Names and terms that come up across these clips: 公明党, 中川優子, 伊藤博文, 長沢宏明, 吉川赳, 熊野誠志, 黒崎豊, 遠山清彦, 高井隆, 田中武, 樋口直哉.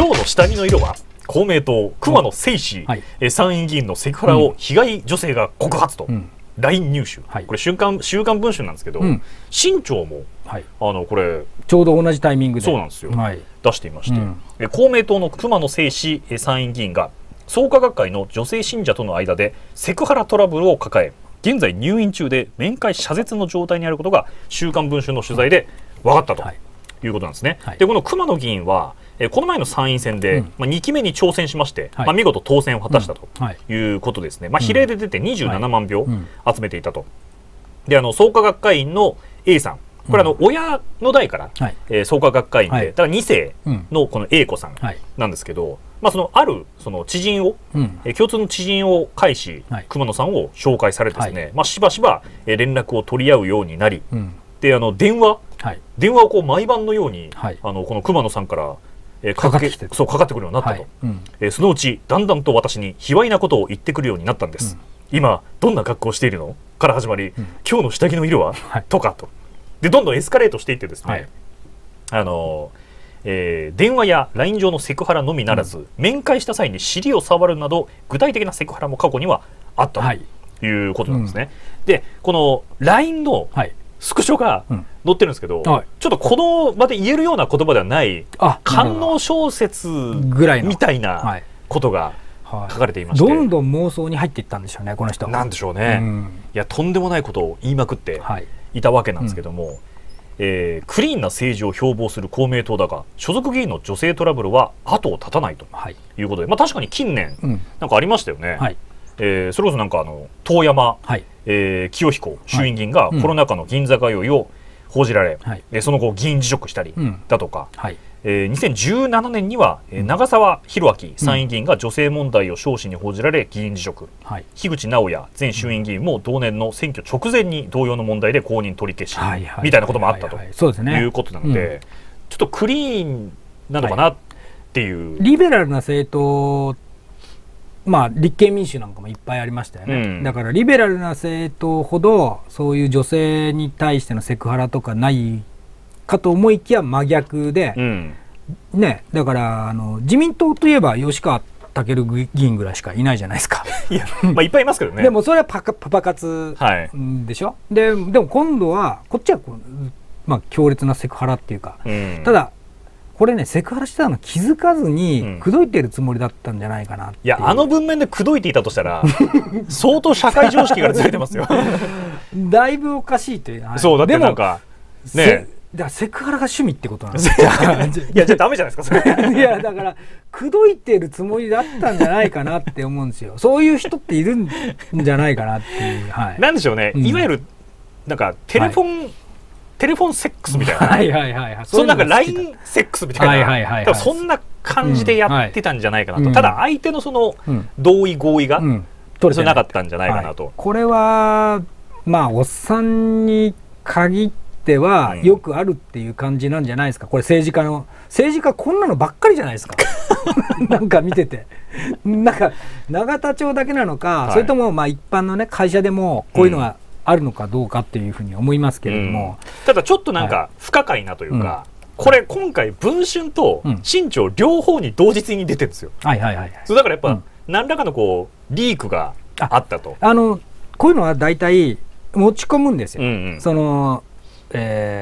今日の下着の色は公明党熊野誠志、はい、参院議員のセクハラを被害女性が告発と。LINE 入手、これ週刊文春なんですけど、新潮もこれちょうど同じタイミングでそうなんですよ出していまして、公明党の熊野誠志参院議員が創価学会の女性信者との間でセクハラトラブルを抱え、現在入院中で面会謝絶の状態にあることが週刊文春の取材で分かったということなんですね。でこの熊野議員はこの前の参院選で2期目に挑戦しまして、見事当選を果たしたということですね。比例で出て27万票集めていたと。で創価学会員の A さん、これ親の代から創価学会員で、だから2世のこの A 子さんなんですけど、ある知人を、共通の知人を介し、熊野さんを紹介されてですね、しばしば連絡を取り合うようになり、で電話をこう毎晩のようにこの熊野さんからかかってくるようになったと、そのうちだんだんと私に卑猥なことを言ってくるようになったんです、今どんな格好をしているのから始まり、今日の下着の色は、とかとでどんどんエスカレートしていってですね、電話や LINE 上のセクハラのみならず、面会した際に尻を触るなど具体的なセクハラも過去にはあったということなんですね。でこの LINE の、スクショが載ってるんですけど、ちょっとこの場で言えるような言葉ではない官能小説みたいなことが書かれていまして、どんどん妄想に入っていったんでしょうね、この人は。なんでしょうね、いやとんでもないことを言いまくっていたわけなんですけども、クリーンな政治を標榜する公明党だが、所属議員の女性トラブルは後を絶たないということで、確かに近年なんかありましたよね。それこそなんか遠山清彦衆院議員がコロナ禍の銀座通いを報じられ、その後議員辞職したりだとか、2017年には長沢宏明参院議員が女性問題を彰子に報じられ議員辞職、樋口直哉前衆院議員も同年の選挙直前に同様の問題で公認取り消しみたいなこともあったということなので、ちょっとクリーンなのかなっていう。リベラルな政党立憲民主なんかもいっぱいありましたよね、だからリベラルな政党ほどそういう女性に対してのセクハラとかないかと思いきや真逆で、だから自民党といえば吉川赳議員ぐらいしかいないじゃないですか。いや、いっぱいいますけどねでもそれはパパ活でしょ、でも今度はこっちは強烈なセクハラっていうか、ただこれね、セクハラしてたの気づかずに口説いてるつもりだったんじゃないかなっていう。いや、あの文面で口説いていたとしたら相当社会常識からずれてますよだいぶおかしいという話。そうだってなんかね、だからセクハラが趣味ってことなんですよいやじゃあダメじゃないですかそれいやだから口説いてるつもりだったんじゃないかなって思うんですよそういう人っているんじゃないかなっていう、なんでしょうね、いわゆるなんかテレフォンセックスみたいな、そのなんか LINE セックスみたいな、多分そんな感じでやってたんじゃないかなと。ただ相手のその同意合意が取れてなかったんじゃないかなと。これはおっさんに限ってはよくあるっていう感じなんじゃないですか。これ政治家こんなのばっかりじゃないですかなんか見てて、なんか永田町だけなのか、それとも一般のね会社でもこういうのがあるのかどうかっていうふうに思いますけれども、ただちょっとなんか不可解なというか、これ今回文春と新潮両方に同日に出てるんですよ。だからやっぱ何らかのこうリークがあったと。こういうのは大体持ち込むんですよ。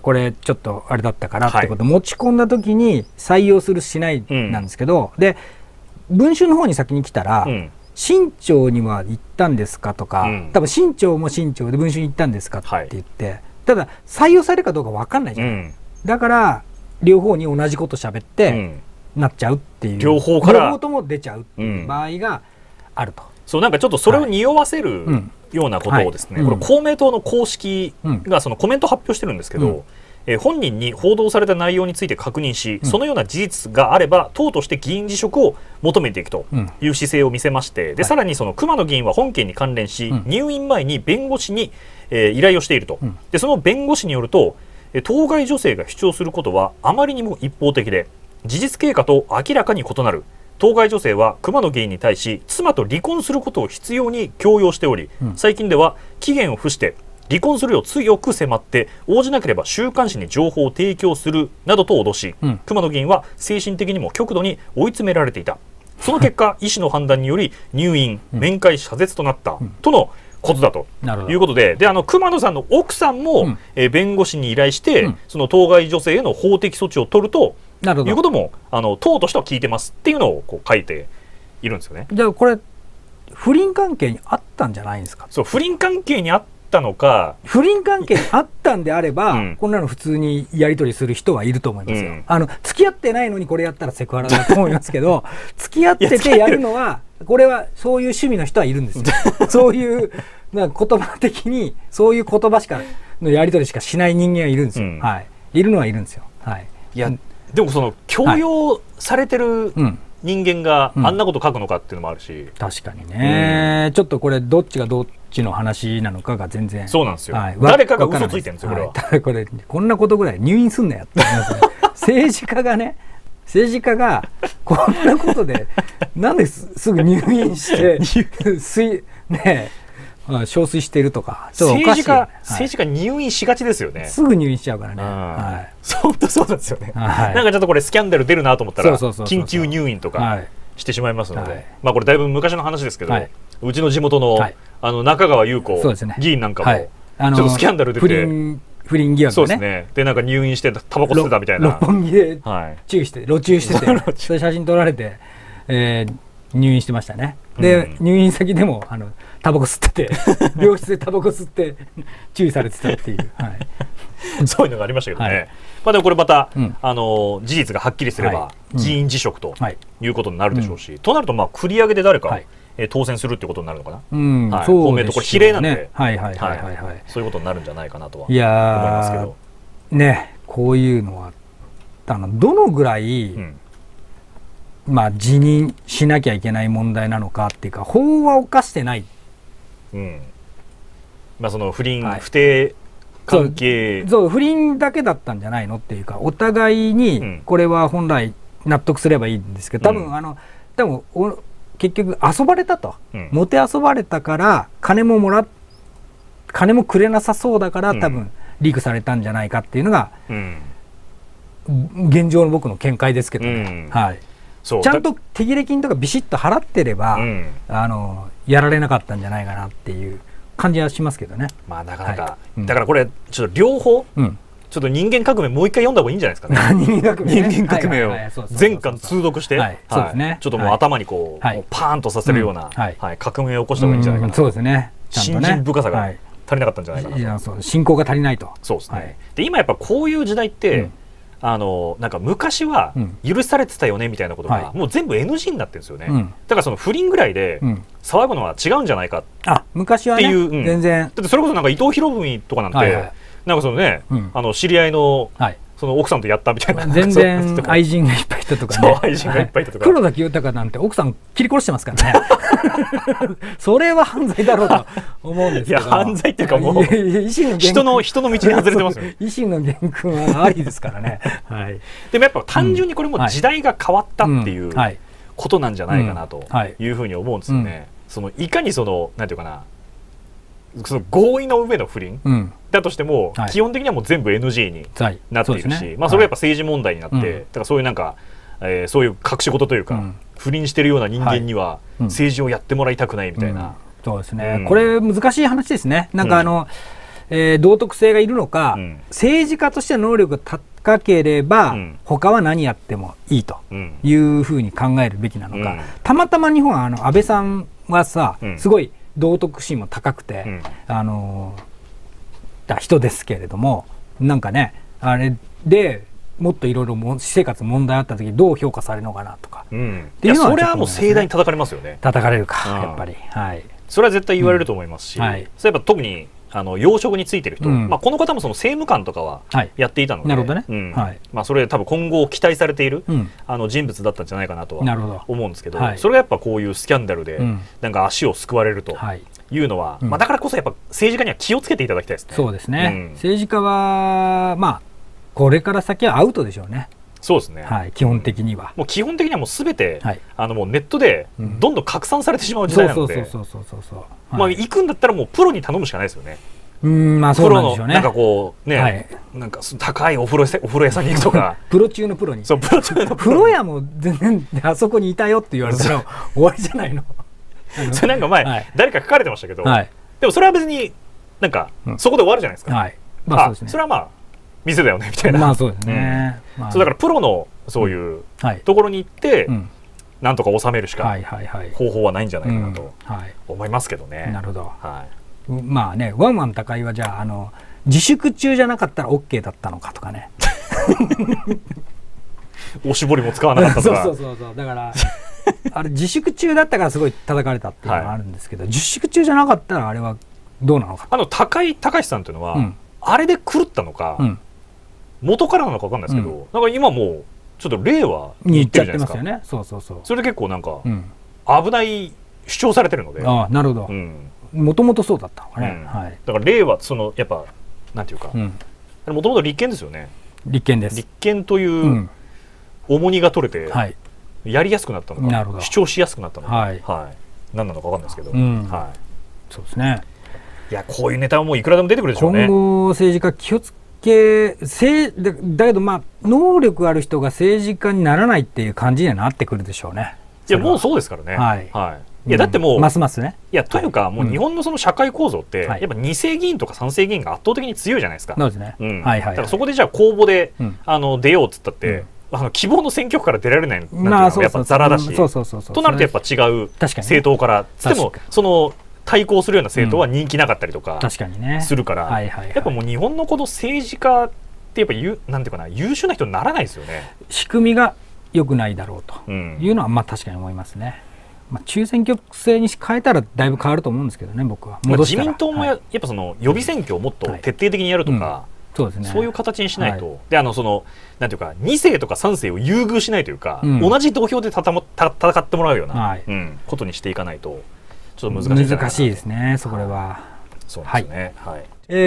これちょっとあれだったからってこと、持ち込んだ時に採用するしないなんですけど、で文春の方に先に来たら、新潮には行ったんですかとか、多分新潮も新潮で文春に行ったんですかって言って、ただ採用されるかどうか分かんないじゃない、だから両方に同じこと喋って、なっちゃうっていう、両方とも出ちゃうっていう場合があると。そうなんかちょっとそれを匂わせるようなことをですね、これ公明党の公式がそのコメント発表してるんですけど、本人に報道された内容について確認し、そのような事実があれば党として議員辞職を求めていくという姿勢を見せまして、でさらにその熊野議員は本件に関連し、入院前に弁護士に依頼をしていると。でその弁護士によると、当該女性が主張することはあまりにも一方的で事実経過と明らかに異なる。当該女性は熊野議員に対し妻と離婚することを必要に強要しており、最近では期限を付して離婚するよう強く迫って応じなければ週刊誌に情報を提供するなどと脅し、熊野議員は精神的にも極度に追い詰められていた。その結果、医師の判断により入院、面会謝絶となったとのことだということで、で熊野さんの奥さんも弁護士に依頼して、その当該女性への法的措置を取るということも党としては聞いてますっていうのをこう書いているんですよね。じゃあこれ不倫関係にあったんじゃないんですか。そう、不倫関係にあったのか、不倫関係にあったんであれば、こんなの普通にやり取りする人はいると思いますよ。付き合ってないのにこれやったらセクハラだと思いますけど、付き合っててやるのは、これはそういう趣味の人はいるんですよ。そういうなんか言葉的にそういう言葉しかのやり取りしかしない人間はいるんですよ。はい、いるのはいるんですよ。はい。いや、でもその強要されてる人間があんなこと書くのかっていうのもあるし、確かにね、ちょっとこれどっちがどっちの話なのかが全然、そうなんですよ、はい、誰かが嘘ついてるんですよ、これは。こんなことぐらい入院すんなやってますね。政治家がね、政治家がこんなことでなんですぐ入院してねえ、憔悴しているとか、政治家入院しがちですよね。すぐ入院しちゃうからね。はい。本当そうなんですよね。なんかちょっとこれスキャンダル出るなと思ったら緊急入院とかしてしまいますので、まあこれだいぶ昔の話ですけど、うちの地元の中川優子議員なんかもちょっとスキャンダル出て。不倫疑惑ね。でなんか入院してタバコ吸ってたみたいな。六本木で注意して路中してて、それ写真撮られて入院してましたね。で入院先でもタバコ吸ってて、病室でタバコ吸って注意されてたっていう。そういうのがありましたけどね。まあでもこれまた事実がはっきりすれば議員辞職ということになるでしょうし、となるとまあ繰り上げで誰か当選するっていうことになるのかな。公明党これ比例なんで、そういうことになるんじゃないかなとは思いますけどね。こういうのはどのぐらいまあ辞任しなきゃいけない問題なのかっていうか、法は犯してない。まあその不倫不定関係、そう不倫だけだったんじゃないのっていうか、お互いにこれは本来納得すればいいんですけど、多分結局遊ばれたと、もて遊ばれたから、金もくれなさそうだから多分リークされたんじゃないかっていうのが、現状の僕の見解ですけどね。ちゃんと手切れ金とかビシッと払ってれば、やられなかったんじゃないかなっていう感じはしますけどね。まあなかなか、だからこれちょっと両方、ちょっと人間革命もう一回読んだ方がいいんじゃないですかね。人間革命を全巻通読して、ちょっともう頭にこうパーンとさせるような革命を起こした方がいいんじゃないかな。そうですね。信心深さが足りなかったんじゃないかな。信仰が足りないと。そうですね。で今やっぱこういう時代ってなんか昔は許されてたよねみたいなことがもう全部 NG になってるんですよね。だからその不倫ぐらいで騒ぐのは違うんじゃないかっていう、全然。だってそれこそなんか伊藤博文とかなんて。なんかそのね、知り合いのその奥さんとやったみたいな、全然愛人がいっぱいいたとかね、愛人がいっぱいいたとか、黒崎豊なんて奥さん切り殺してますからね。それは犯罪だろうと思うんですけど、いや犯罪っていうかもう人の道に外れてますよね。維新の元君はありですからね。でもやっぱ単純にこれも時代が変わったっていうことなんじゃないかなというふうに思うんですよね。そのいかにそのなんていうかな、その合意の上の不倫だとしても、基本的にはもう全部 NG になっているし、まあそれはやっぱ政治問題になって、だからそういうなんかそういう隠し事というか、不倫してるような人間には政治をやってもらいたくないみたいな。そうですね。これ難しい話ですね。なんか道徳性がいるのか、政治家として能力が高ければ他は何やってもいいというふうに考えるべきなのか。たまたま日本は安倍さんはさ、すごい道徳心も高くて、人ですけれども、なんかね、あれでもっといろいろ私生活問題あった時どう評価されるのかなとか、いやそれはもう盛大に叩かれますよね。叩かれるか、やっぱり、それは絶対言われると思いますし、やっぱ特に要職についてる人、この方もその政務官とかはやっていたので、それ多分今後期待されている人物だったんじゃないかなとは思うんですけど、それがやっぱこういうスキャンダルでなんか足をすくわれるというのは、だからこそやっぱ政治家には気をつけていただきたいですね。そうですね。政治家はまあこれから先はアウトでしょうね。そうですね。基本的にはもうすべてもうネットでどんどん拡散されてしまう時代なので、行くんだったらもうプロに頼むしかないですよね。プロのなんかこうね、なんか高いお風呂屋さんに行くとか、プロ中のプロに、そうプロ中のプロ屋も全然あそこにいたよって言われたら終わりじゃないの。それなんか前誰か書かれてましたけど、でもそれは別になんかそこで終わるじゃないですか。あ、それはまあ店だよねみたいな。まあそうですね。そうだからプロのそういうところに行ってなんとか収めるしか方法はないんじゃないかなと思いますけどね。なるほど。まあね、ワンワン高井はじゃあ、自粛中じゃなかったら OK だったのかとかね。おしぼりも使わなかったとか。そうそうそう、だからあれ自粛中だったからすごい叩かれたっていうのがあるんですけど、自粛中じゃなかったらあれはどうなのか。高井隆さんというのは、あれで狂ったのか、元からなのか分かんないですけど、なんか今もうちょっと令和にいってるじゃないですか。ね、そうそうそう。それで結構なんか危ない主張されてるので。ああ、なるほど。もともとそうだったのかね。だから令和、そのやっぱなんていうか、もともと立憲ですよね。立憲です。立憲という重荷が取れてやりやすくなったのか、主張しやすくなったのか、何なのか分かんないですけど、そうですね。いや、こういうネタはもういくらでも出てくるでしょうね。今後政治家気をつけ、だけどまあ能力ある人が政治家にならないっていう感じにはなってくるでしょうね。いや、もうそうですからね。はい。いやだってもうますますね。いやというかもう日本のその社会構造ってやっぱ二世議員とか三世議員が圧倒的に強いじゃないですか。だからそこでじゃあ公募で出ようっつったって希望の選挙区から出られないなんてやっぱザラだし、となるとやっぱ違う政党からでもその対抗するような政党は人気なかったりとかするから、やっぱもう日本のこの政治家ってやっぱなんていうかな、優秀な人にならないですよね。仕組みが良くないだろうというのはまあ確かに思いますね。中選挙区制に変えたらだいぶ変わると思うんですけどね、僕は。自民党もやっぱその予備選挙をもっと徹底的にやるとか、そういう形にしないと、でそのなんていうか、2世とか3世を優遇しないというか、同じ土俵で戦ってもらうようなことにしていかないと、ちょっと難しいですね。難しいですね、それは。そうですね。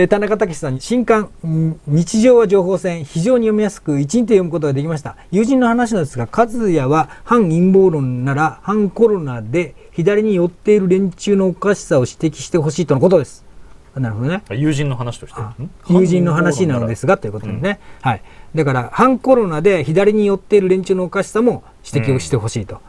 田中武さん、新刊「日常は情報戦」非常に読みやすく一日で読むことができました。友人の話なんですが、和也は反陰謀論なら反コロナで左に寄っている連中のおかしさを指摘してほしいとのことです。なるほどね。友人の話として、友人の話なのですがということでね、だから反コロナで左に寄っている連中のおかしさも指摘をしてほしいと。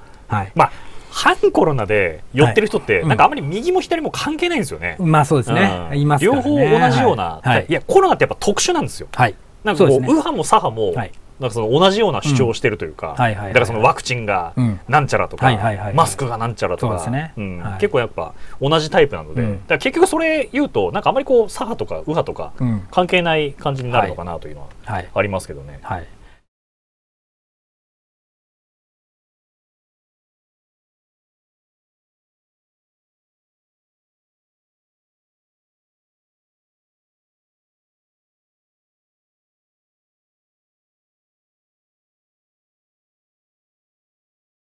まあ反コロナで寄ってる人ってなんかあまり右も左も関係ないんですよね。まあそうですね。両方同じような、いやコロナってやっぱ特殊なんですよ。なんかこう右派も左派もなんかその同じような主張をしてるというか、だからそのワクチンがなんちゃらとかマスクがなんちゃらとか、結構やっぱ同じタイプなので、だから結局それ言うとなんかあまりこう左派とか右派とか関係ない感じになるのかなというのはありますけどね。